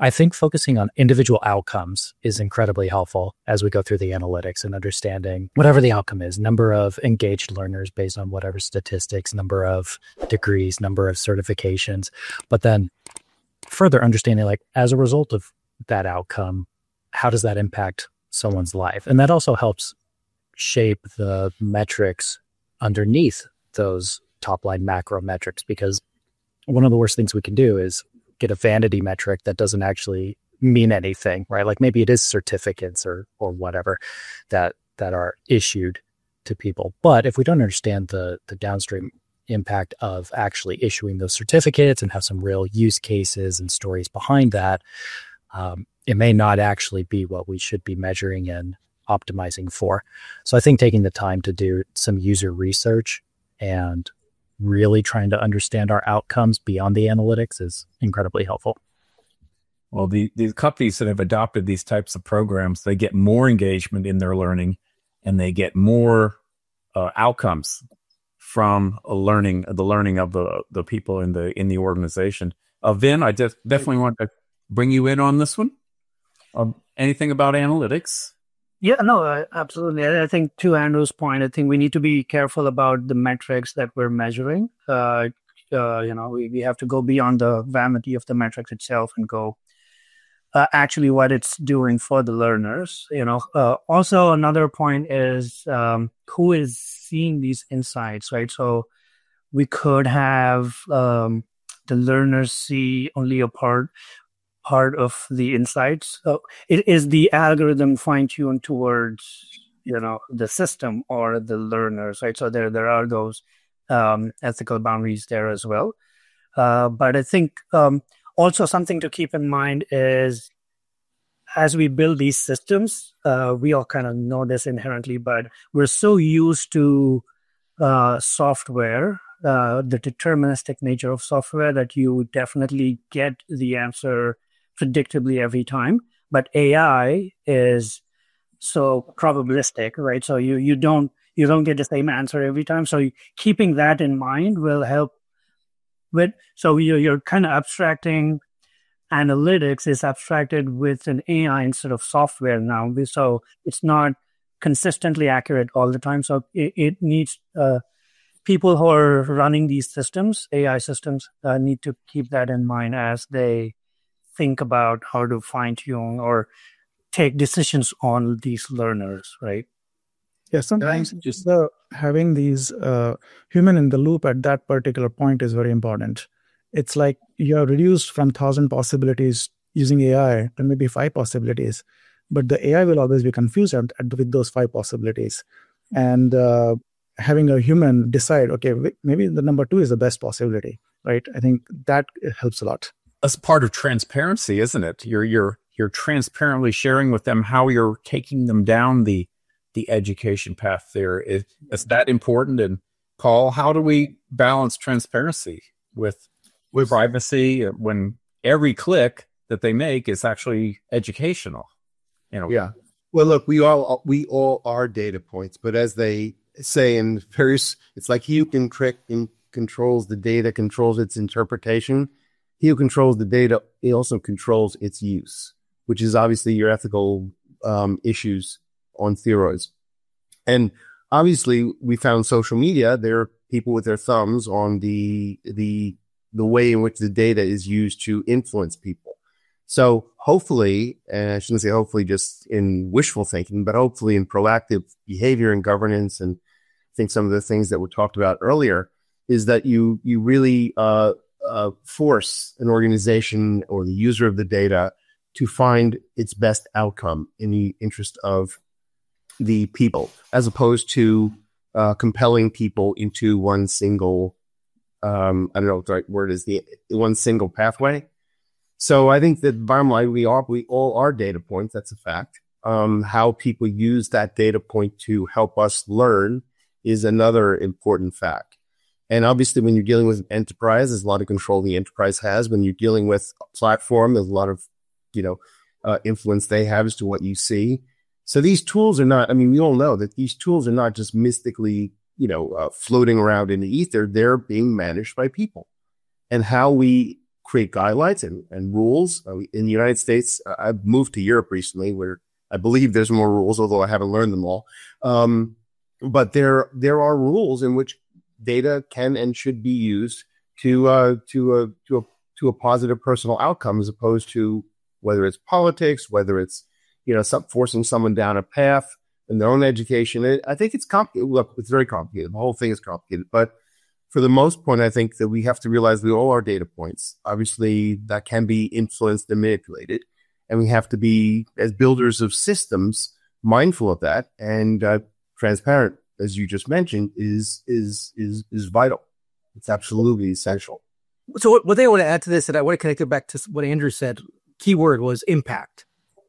I think focusing on individual outcomes is incredibly helpful as we go through the analytics and understanding whatever the outcome is, number of engaged learners based on whatever statistics, number of degrees, number of certifications, but then further understanding, like, as a result of that outcome, how does that impact someone's life? And that also helps shape the metrics underneath those top line macro metrics, because one of the worst things we can do is get a vanity metric that doesn't actually mean anything, right? Like maybe it is certificates or whatever that are issued to people. But if we don't understand the downstream impact of actually issuing those certificates and have some real use cases and stories behind that, it may not actually be what we should be measuring and optimizing for. So I think taking the time to do some user research and really trying to understand our outcomes beyond the analytics is incredibly helpful. Well, the companies that have adopted these types of programs, they get more engagement in their learning and they get more outcomes from the learning of the people in the organization. Vin, I definitely want to bring you in on this one. Anything about analytics? Yeah, no, absolutely. I think to Andrew's point, I think we need to be careful about the metrics that we're measuring. We have to go beyond the vanity of the metrics itself and go actually what it's doing for the learners. Also another point is who is seeing these insights, right? So we could have the learners see only a part of the insights. So it is the algorithm fine-tuned towards, the system or the learners, right? So there are those ethical boundaries there as well. But I think also something to keep in mind is as we build these systems, we all kind of know this inherently, but we're so used to software, the deterministic nature of software, that you definitely get the answer predictably every time. But AI is so probabilistic, right? So you don't get the same answer every time. So keeping that in mind will help with. So you're kind of abstracting. Analytics is abstracted with an AI instead of software now. So it's not consistently accurate all the time. So it needs people who are running these systems, AI systems, need to keep that in mind as they think about how to fine-tune or take decisions on these learners, right? Yeah, sometimes just having these human in the loop at that particular point is very important. It's like you're reduced from 1,000 possibilities using AI to maybe 5 possibilities, but the AI will always be confused with those 5 possibilities. And having a human decide, okay, maybe the number 2 is the best possibility, right? I think that helps a lot. That's part of transparency, isn't it? You're transparently sharing with them how you're taking them down the education path. There is that important. And Paul, how do we balance transparency with privacy when every click that they make is actually educational? Yeah. Well, look, we all are data points, but as they say in Paris, it's like he who controls the data controls its interpretation. He who controls the data, he also controls its use, which is obviously your ethical issues on steroids. And obviously, we found social media. There are people with their thumbs on the way in which the data is used to influence people. So hopefully, and I shouldn't say hopefully just in wishful thinking, but hopefully in proactive behavior and governance, and I think some of the things that were talked about earlier, is that you really force an organization or the user of the data to find its best outcome in the interest of the people, as opposed to compelling people into one single I don't know what the right word is, the one single pathway. So I think that bottom line, we all are data points. That's a fact. How people use that data point to help us learn is another important fact. And obviously, when you're dealing with an enterprise, there's a lot of control the enterprise has. When you're dealing with a platform, there's a lot of influence they have as to what you see. So these tools are not, we all know that these tools are not just mystically, floating around in the ether. They're being managed by people. And how we create guidelines and rules. In the United States, I've moved to Europe recently where I believe there's more rules, although I haven't learned them all. But there are rules in which data can and should be used to a positive personal outcome, as opposed to whether it's politics, whether it's, you know, forcing someone down a path in their own education. I think it's complicated. Look, it's very complicated. The whole thing is complicated. But for the most part, I think that we have to realize we all are data points. Obviously, that can be influenced and manipulated. And we have to be, as builders of systems, mindful of that. And transparent, as you just mentioned, is vital. It's absolutely essential. So what they want to add to this, and I want to connect it back to what Andrew said, key word was impact.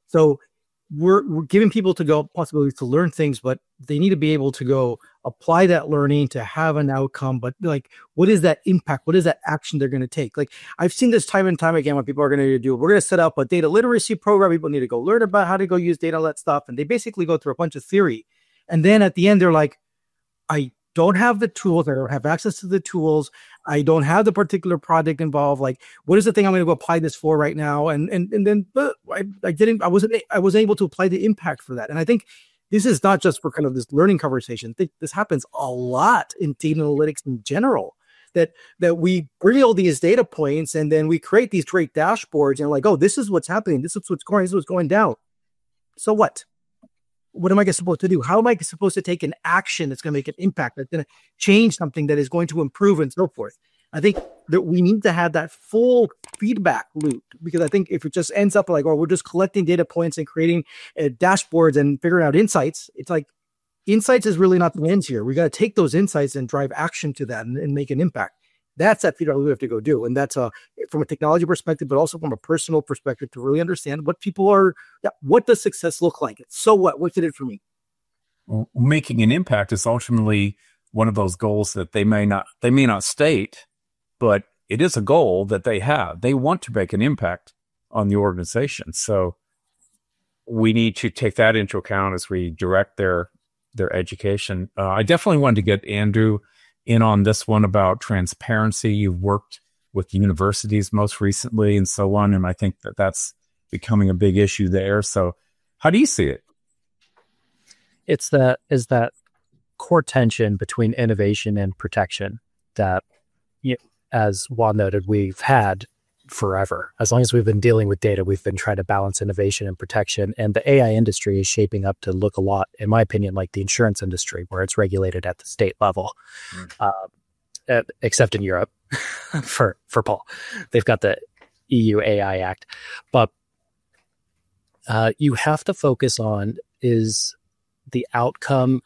So we're giving people to go possibilities to learn things, but they need to be able to go apply that learning to have an outcome. But like, what is that impact? What is that action they're going to take? Like, I've seen this time and time again, what people are going to do. We're going to set up a data literacy program. People need to go learn about how to go use data, all that stuff. And they basically go through a bunch of theory. And then at the end, they're like, I don't have the tools. I don't have access to the tools. I don't have the particular project involved. Like, what is the thing I'm going to go apply this for right now? And then I wasn't able to apply the impact for that. And I think this is not just for kind of this learning conversation. This happens a lot in data analytics in general, that we bring all these data points and then we create these great dashboards and like, oh, this is what's happening. This is what's going down. So what? What am I supposed to do? How am I supposed to take an action that's going to make an impact, that's going to change something, that is going to improve, and so forth? I think that we need to have that full feedback loop, because I think if it just ends up like, oh, we're just collecting data points and creating dashboards and figuring out insights, it's like insights is really not the lens here. We got to take those insights and drive action to that and make an impact. That's that feedback loop we have to go do. And that's from a technology perspective, but also from a personal perspective, to really understand what people are, what does success look like? So what did it for me? Well, making an impact is ultimately one of those goals that they may not state, but it is a goal that they have. They want to make an impact on the organization. So we need to take that into account as we direct their education. I definitely wanted to get Andrew in on this one about transparency. You've worked with universities most recently and so on, and I think that that's becoming a big issue there. So how do you see it? It's that core tension between innovation and protection that, as Juan noted, we've had forever. As long as we've been dealing with data, we've been trying to balance innovation and protection. And the AI industry is shaping up to look a lot, in my opinion, like the insurance industry, where it's regulated at the state level, except in Europe for Paul. They've got the EU AI Act. But you have to focus on is the outcome,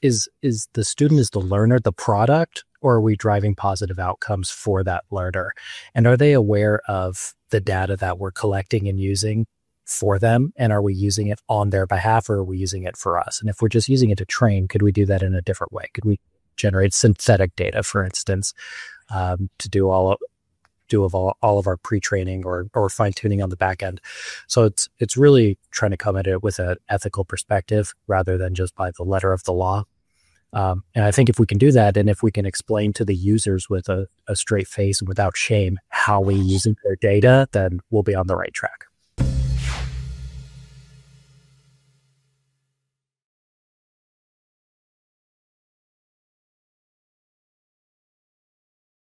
is the student, is the learner the product? Or are we driving positive outcomes for that learner? And are they aware of the data that we're collecting and using for them? And are we using it on their behalf, or are we using it for us? And if we're just using it to train, could we do that in a different way? Could we generate synthetic data, for instance, to do all of our pre-training or fine-tuning on the back end? So it's really trying to come at it with an ethical perspective rather than just by the letter of the law. And I think if we can do that, and if we can explain to the users with a straight face and without shame how we use their data, then we'll be on the right track.